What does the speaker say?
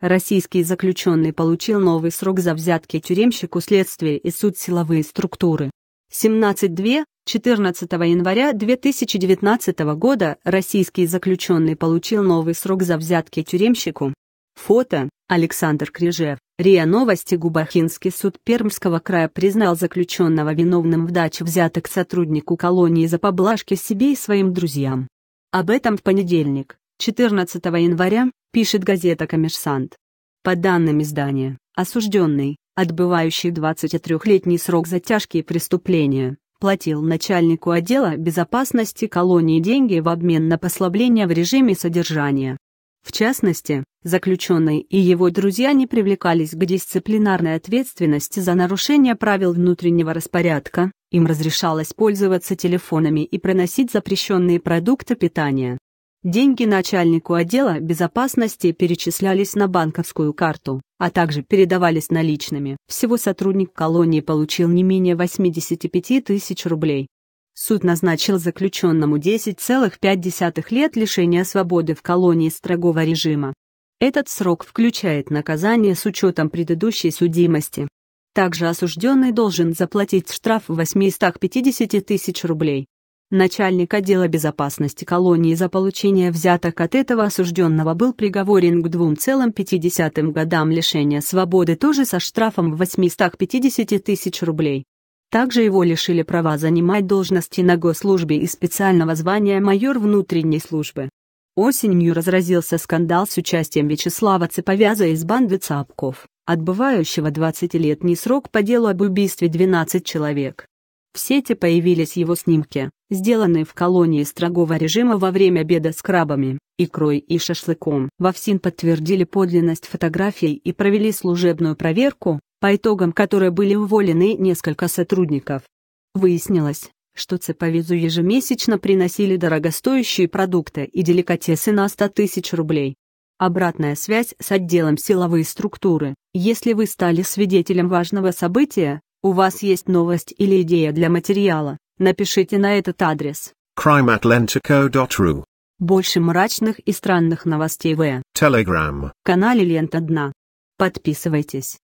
Российский заключенный получил новый срок за взятки тюремщику следствие и суд силовые структуры. 17.2. 14 января 2019 года российский заключенный получил новый срок за взятки тюремщику. Фото. Александр Кряжев. РИА Новости. Губахинский суд Пермского края признал заключенного виновным в даче взяток сотруднику колонии за поблажки себе и своим друзьям. Об этом в понедельник, 14 января, пишет газета «Коммерсант». По данным издания, осужденный, отбывающий 23-летний срок за тяжкие преступления, платил начальнику отдела безопасности колонии деньги в обмен на послабление в режиме содержания. В частности, заключенный и его друзья не привлекались к дисциплинарной ответственности за нарушение правил внутреннего распорядка, им разрешалось пользоваться телефонами и приносить запрещенные продукты питания. Деньги начальнику отдела безопасности перечислялись на банковскую карту, а также передавались наличными. Всего сотрудник колонии получил не менее 85 тысяч рублей. Суд назначил заключенному 10,5 лет лишения свободы в колонии строгого режима. Этот срок включает наказание с учетом предыдущей судимости. Также осужденный должен заплатить штраф в 850 тысяч рублей. Начальник отдела безопасности колонии за получение взяток от этого осужденного был приговорен к 2,5 годам лишения свободы тоже со штрафом в 850 тысяч рублей. Также его лишили права занимать должности на госслужбе и специального звания майор внутренней службы. Осенью разразился скандал с участием Вячеслава Цеповяза из банды Цапков, отбывающего 20-летний срок по делу об убийстве 12 человек. В сети появились его снимки, сделанные в колонии строгого режима во время обеда с крабами, икрой и шашлыком. Во ФСИН подтвердили подлинность фотографий и провели служебную проверку, по итогам которой были уволены несколько сотрудников. Выяснилось, что Цеповязу ежемесячно приносили дорогостоящие продукты и деликатесы на 100 тысяч рублей. Обратная связь с отделом «Силовые структуры». Если вы стали свидетелем важного события, у вас есть новость или идея для материала, напишите на этот адрес. crimeatlantico.ru. Больше мрачных и странных новостей в Telegram-канале «Лента Дна». Подписывайтесь.